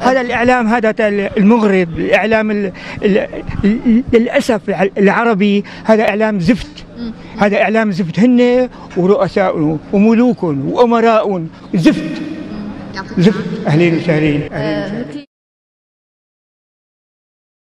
هذا الإعلام هذا المغرب، الإعلام للأسف العربي هذا إعلام زفت، هذا إعلام زفت، هن ورؤساء وملوك وأمراء زفت زفت. أهلين وسهلين.